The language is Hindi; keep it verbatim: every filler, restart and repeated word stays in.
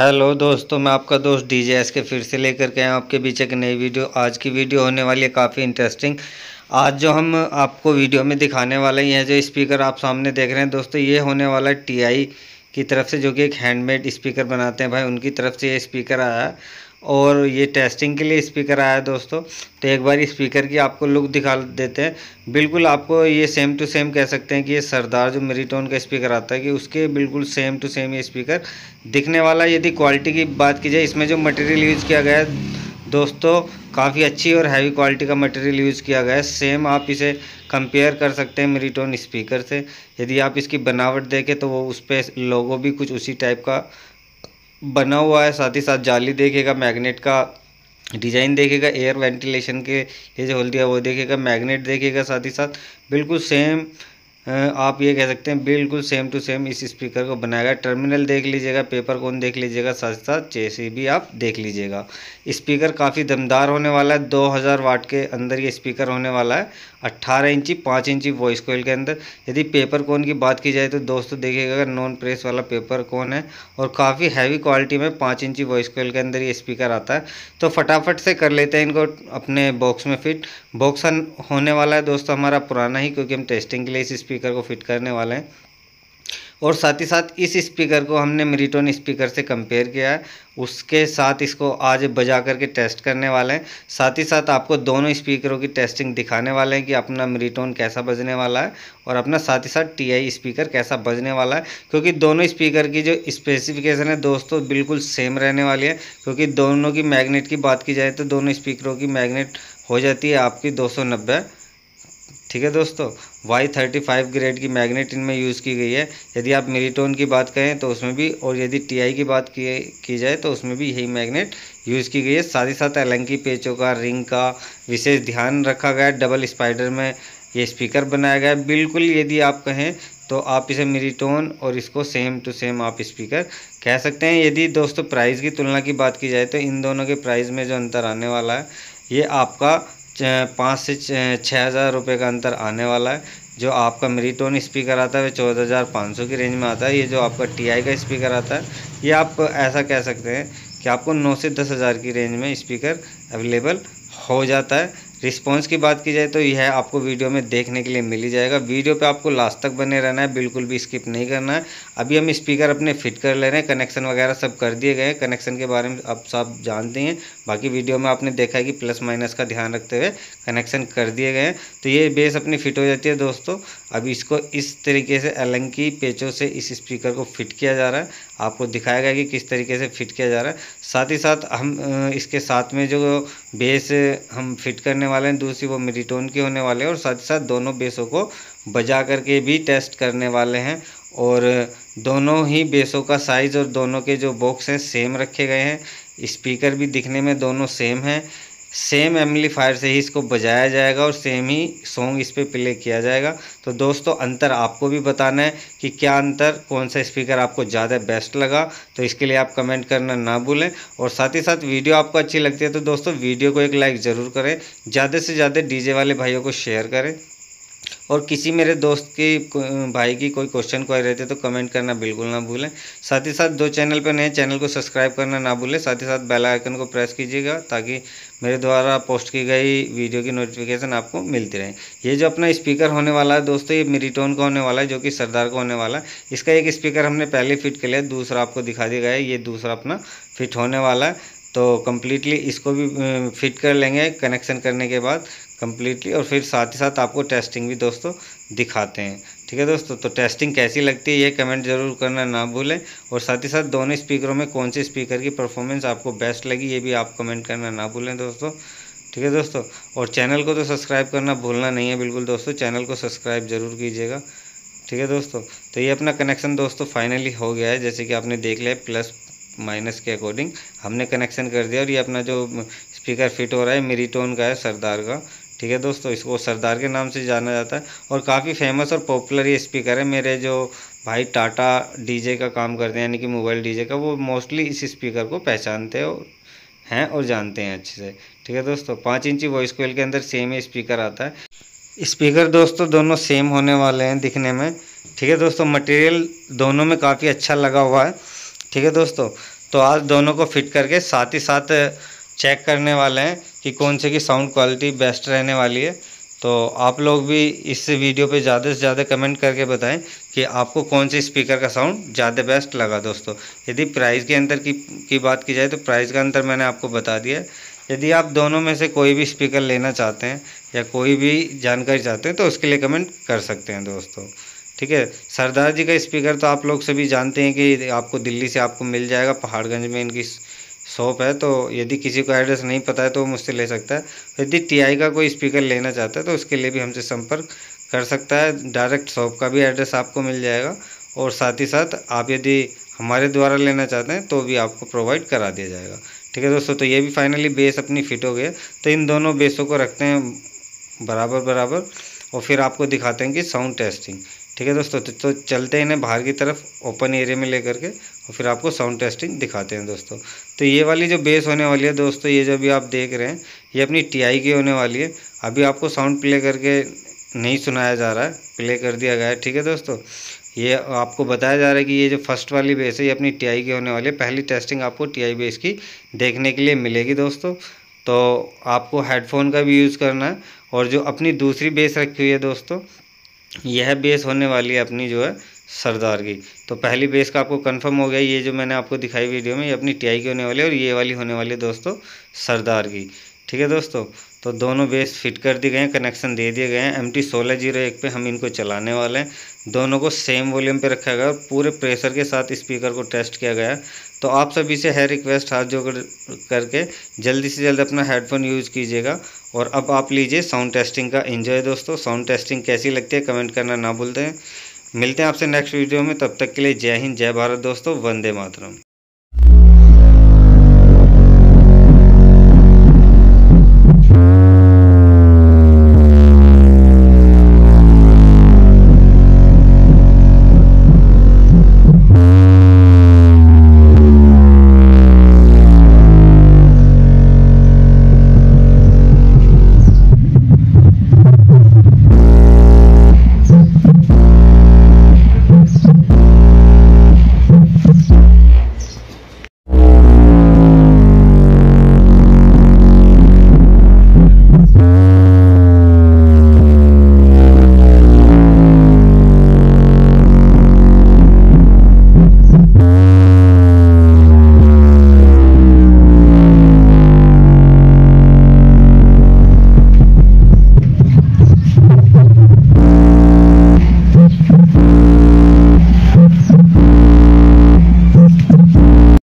हेलो दोस्तों, मैं आपका दोस्त डीजे एस के फिर से लेकर के आया हूँ आपके बीच एक नई वीडियो। आज की वीडियो होने वाली है काफ़ी इंटरेस्टिंग। आज जो हम आपको वीडियो में दिखाने वाले हैं, जो स्पीकर आप सामने देख रहे हैं दोस्तों, ये होने वाला है टीआई की तरफ से, जो कि एक हैंडमेड स्पीकर बनाते हैं भाई, उनकी तरफ से ये स्पीकर आया है और ये टेस्टिंग के लिए स्पीकर आया है दोस्तों। तो एक बार स्पीकर की आपको लुक दिखा देते हैं। बिल्कुल आपको ये सेम टू सेम कह सकते हैं कि ये सरदार जो मेरीटोन का स्पीकर आता है कि उसके बिल्कुल सेम टू सेम ये स्पीकर दिखने वाला। यदि क्वालिटी की बात की जाए, इसमें जो मटेरियल यूज़ किया गया है दोस्तों, काफ़ी अच्छी और हैवी क्वालिटी का मटेरियल यूज़ किया गया है। सेम आप इसे कंपेयर कर सकते हैं मेरीटोन स्पीकर से। यदि आप इसकी बनावट देखें तो वो उस पर लोगो भी कुछ उसी टाइप का बना हुआ है। साथ ही साथ जाली देखेगा, मैग्नेट का डिज़ाइन देखेगा, एयर वेंटिलेशन के लिए जो होल दिया वो देखेगा, मैग्नेट देखेगा। साथ ही साथ बिल्कुल सेम, आप ये कह सकते हैं बिल्कुल सेम टू सेम इस स्पीकर को बनाएगा। टर्मिनल देख लीजिएगा, पेपर कोन देख लीजिएगा, साथ ही साथ चेसी भी आप देख लीजिएगा। स्पीकर काफ़ी दमदार होने वाला है। दो हज़ार वाट के अंदर ये स्पीकर होने वाला है, अट्ठारह इंची पाँच इंची वॉइस कोयल के अंदर। यदि पेपर कोन की बात की जाए तो दोस्तों देखिएगा, नॉन प्रेस वाला पेपर कोन है और काफ़ी हैवी क्वालिटी में पाँच इंची वॉइस कोयल के अंदर ये स्पीकर आता है। तो फटाफट से कर लेते हैं इनको अपने बॉक्स में फिट। बॉक्स होने वाला है दोस्तों हमारा पुराना ही, क्योंकि हम टेस्टिंग के लिए इस स्पीकर को फिट करने वाले हैं। और साथ ही साथ इस स्पीकर को हमने मेरीटोन स्पीकर से कंपेयर किया है, उसके साथ इसको आज बजा करके टेस्ट करने वाले हैं। साथ ही साथ आपको दोनों स्पीकरों की टेस्टिंग दिखाने वाले हैं कि अपना मेरीटोन कैसा बजने वाला है और अपना साथ ही साथ टीआई स्पीकर कैसा बजने वाला है, क्योंकि दोनों स्पीकर की जो स्पेसिफिकेशन है दोस्तों बिल्कुल सेम रहने वाली है। क्योंकि दोनों की मैग्नेट की बात की जाए तो दोनों स्पीकरों की मैग्नेट हो जाती है आपकी दो सौ नब्बे, ठीक है दोस्तों। वाई थर्टी फाइव ग्रेड की मैग्नेट इनमें यूज़ की गई है। यदि आप मेरीटोन की बात करें तो उसमें भी, और यदि टीआई की बात की, की जाए तो उसमें भी यही मैग्नेट यूज़ की गई है। साथ ही साथ एलंकी पेचों का, रिंग का विशेष ध्यान रखा गया है। डबल स्पाइडर में ये स्पीकर बनाया गया है। बिल्कुल यदि आप कहें तो आप इसे मेरीटोन और इसको सेम टू सेम आप स्पीकर कह सकते हैं। यदि दोस्तों प्राइस की तुलना की बात की जाए तो इन दोनों के प्राइस में जो अंतर आने वाला है, ये आपका पाँच से छः हज़ार रुपये का अंतर आने वाला है। जो आपका मेरीटोन स्पीकर आता है वह चौदह हज़ार पाँच सौ की रेंज में आता है। ये जो आपका टीआई का स्पीकर आता है, ये आप ऐसा कह सकते हैं कि आपको नौ से दस हज़ार की रेंज में स्पीकर अवेलेबल हो जाता है। रिस्पांस की बात की जाए तो यह आपको वीडियो में देखने के लिए मिल ही जाएगा। वीडियो पे आपको लास्ट तक बने रहना है, बिल्कुल भी स्किप नहीं करना है। अभी हम स्पीकर अपने फिट कर ले रहे हैं, कनेक्शन वगैरह सब कर दिए गए हैं। कनेक्शन के बारे में आप सब जानते हैं, बाकी वीडियो में आपने देखा है कि प्लस माइनस का ध्यान रखते हुए कनेक्शन कर दिए गए हैं। तो ये बेस अपनी फिट हो जाती है दोस्तों। अब इसको इस तरीके से एलंकी पेचों से इस स्पीकर को फिट किया जा रहा है। आपको दिखाया गया कि किस तरीके से फिट किया जा रहा है। साथ ही साथ हम इसके साथ में जो बेस हम फिट करने वाले हैं दूसरी, वो मेरीटोन की होने वाले हैं। और साथ ही साथ दोनों बेसों को बजा करके भी टेस्ट करने वाले हैं। और दोनों ही बेसों का साइज़ और दोनों के जो बॉक्स हैं सेम रखे गए हैं। स्पीकर भी दिखने में दोनों सेम हैं। सेम एम्पलीफायर से ही इसको बजाया जाएगा और सेम ही सॉन्ग इस पर प्ले किया जाएगा। तो दोस्तों अंतर आपको भी बताना है कि क्या अंतर, कौन सा स्पीकर आपको ज़्यादा बेस्ट लगा, तो इसके लिए आप कमेंट करना ना भूलें। और साथ ही साथ वीडियो आपको अच्छी लगती है तो दोस्तों वीडियो को एक लाइक ज़रूर करें, ज़्यादा से ज़्यादा डीजे वाले भाइयों को शेयर करें। और किसी मेरे दोस्त की भाई की कोई क्वेश्चन कोई रहते तो कमेंट करना बिल्कुल ना भूलें। साथ ही साथ दो चैनल पर नए, चैनल को सब्सक्राइब करना ना भूलें। साथ ही साथ बेल आइकन को प्रेस कीजिएगा ताकि मेरे द्वारा पोस्ट की गई वीडियो की नोटिफिकेशन आपको मिलती रहे। ये जो अपना स्पीकर होने वाला है दोस्तों, ये मेरीटोन का होने वाला है, जो कि सरदार का होने वाला है। इसका एक स्पीकर हमने पहले फिट कर लिया, दूसरा आपको दिखा दिया गया है। ये दूसरा अपना फिट होने वाला है, तो कम्प्लीटली इसको भी फिट कर लेंगे कनेक्शन करने के बाद कम्प्लीटली। और फिर साथ ही साथ आपको टेस्टिंग भी दोस्तों दिखाते हैं, ठीक है दोस्तों। तो टेस्टिंग कैसी लगती है ये कमेंट जरूर करना ना भूलें। और साथ ही साथ दोनों स्पीकरों में कौन से स्पीकर की परफॉर्मेंस आपको बेस्ट लगी, ये भी आप कमेंट करना ना भूलें दोस्तों, ठीक है दोस्तों। और चैनल को तो सब्सक्राइब करना भूलना नहीं है बिल्कुल दोस्तों, चैनल को सब्सक्राइब जरूर कीजिएगा, ठीक है दोस्तों। तो ये अपना कनेक्शन दोस्तों फाइनली हो गया है, जैसे कि आपने देख लिया प्लस माइनस के अकॉर्डिंग हमने कनेक्शन कर दिया। और ये अपना जो स्पीकर फिट हो रहा है मेरीटोन का है, सरदार का, ठीक है दोस्तों। इसको सरदार के नाम से जाना जाता है और काफ़ी फेमस और पॉपुलर ये स्पीकर है। मेरे जो भाई टाटा डीजे का काम करते हैं, यानी कि मोबाइल डीजे का, वो मोस्टली इस स्पीकर को पहचानते हो हैं और जानते हैं अच्छे से, ठीक है दोस्तों। पाँच इंची वॉइस कोयल के अंदर सेम ही स्पीकर आता है। स्पीकर दोस्तों दोनों सेम होने वाले हैं दिखने में, ठीक है दोस्तों। मटेरियल दोनों में काफ़ी अच्छा लगा हुआ है, ठीक है दोस्तों। तो आज दोनों को फिट करके साथ ही साथ चेक करने वाले हैं कि कौन से की साउंड क्वालिटी बेस्ट रहने वाली है। तो आप लोग भी इस वीडियो पे ज़्यादा से ज़्यादा कमेंट करके बताएं कि आपको कौन से स्पीकर का साउंड ज़्यादा बेस्ट लगा। दोस्तों यदि प्राइस के अंतर की की बात की जाए तो प्राइस का अंतर मैंने आपको बता दिया है। यदि आप दोनों में से कोई भी स्पीकर लेना चाहते हैं या कोई भी जानकारी चाहते हैं तो उसके लिए कमेंट कर सकते हैं दोस्तों, ठीक है। सरदार जी का स्पीकर तो आप लोग सभी जानते हैं कि आपको दिल्ली से आपको मिल जाएगा, पहाड़गंज में इनकी शॉप है। तो यदि किसी को एड्रेस नहीं पता है तो मुझसे ले सकता है। यदि टीआई का कोई स्पीकर लेना चाहता है तो उसके लिए भी हमसे संपर्क कर सकता है। डायरेक्ट शॉप का भी एड्रेस आपको मिल जाएगा और साथ ही साथ आप यदि हमारे द्वारा लेना चाहते हैं तो भी आपको प्रोवाइड करा दिया जाएगा, ठीक है दोस्तों। तो ये भी फाइनली बेस अपनी फिट हो गया। तो इन दोनों बेसों को रखते हैं बराबर बराबर और फिर आपको दिखाते हैं कि साउंड टेस्टिंग, ठीक है दोस्तों। तो चलते हैं इन्हें बाहर की तरफ ओपन एरिया में लेकर के और फिर आपको साउंड टेस्टिंग दिखाते हैं दोस्तों। तो ये वाली जो बेस होने वाली है दोस्तों, ये जो भी आप देख रहे हैं ये अपनी टीआई की होने वाली है। अभी आपको साउंड प्ले करके नहीं सुनाया जा रहा है, प्ले कर दिया गया है, ठीक है दोस्तों। ये आपको बताया जा रहा है कि ये जो फर्स्ट वाली बेस है ये अपनी टीआई की होने वाली है। पहली टेस्टिंग आपको टीआई बेस की देखने के लिए मिलेगी दोस्तों। तो आपको हेडफोन का भी यूज़ करना है। और जो अपनी दूसरी बेस रखी हुई है दोस्तों, यह बेस होने वाली है अपनी जो है सरदार की। तो पहली बेस का आपको कंफर्म हो गया, ये जो मैंने आपको दिखाई वीडियो में ये अपनी टीआई की होने वाली है और ये वाली होने वाली है दोस्तों सरदार की, ठीक है दोस्तों। तो दोनों बेस फिट कर दिए गए हैं, कनेक्शन दे दिए गए हैं। एमटी सोलह जीरो एक पे हम इनको चलाने वाले हैं। दोनों को सेम वॉल्यूम पे रखा गया और पूरे प्रेशर के साथ स्पीकर को टेस्ट किया गया है। तो आप सभी से है रिक्वेस्ट, हाथ जोड़ करके जल्दी से जल्द अपना हेडफोन यूज़ कीजिएगा। और अब आप लीजिए साउंड टेस्टिंग का एंजॉय दोस्तों। साउंड टेस्टिंग कैसी लगती है कमेंट करना ना भूलते हैं। मिलते हैं आपसे नेक्स्ट वीडियो में, तब तक के लिए जय हिंद, जय भारत दोस्तों, वंदे मातरम।